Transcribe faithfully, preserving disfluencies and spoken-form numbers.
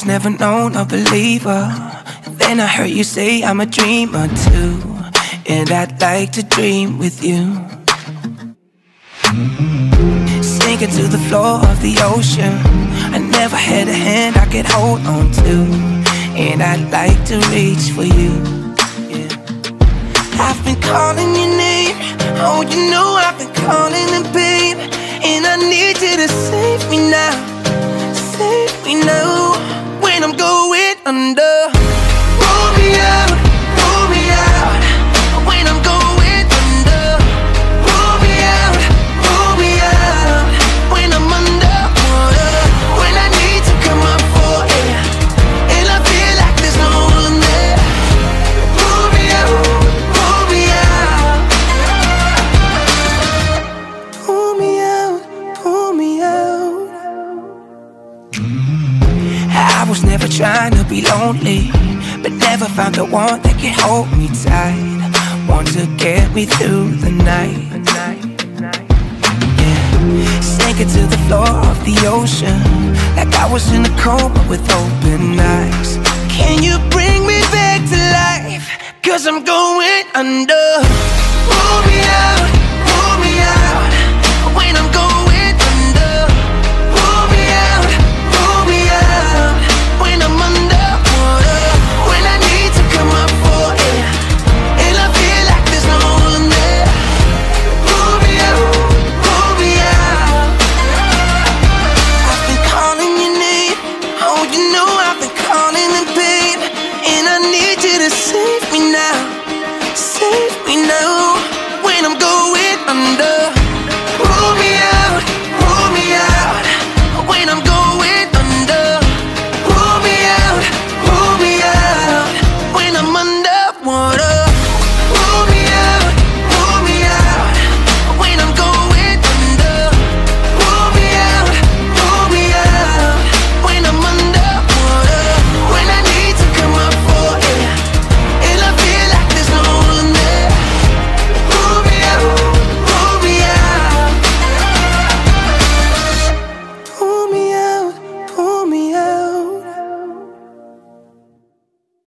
was never known a believer. Then I heard you say I'm a dreamer too, and I'd like to dream with you. Sinking to the floor of the ocean, I never had a hand I could hold on to, and I'd like to reach for you. Yeah. I've been calling your name, oh you know I've been calling it babe, and I need you to save me now. Save me now when I'm going under. Pull me out, pull me out when I'm going under. Pull me out, pull me out when I'm under water. When I need to come up for air and I feel like there's no one there. Pull me out, pull me out. Pull me out, pull me out. I was never trying to be lonely, but never found the one that could hold me tight, one to get me through the night. Yeah. Sinking to the floor of the ocean, like I was in a coma with open eyes. Can you bring me back to life? 'Cause I'm going under. Pull me out, pull me out when I'm going. Save me now.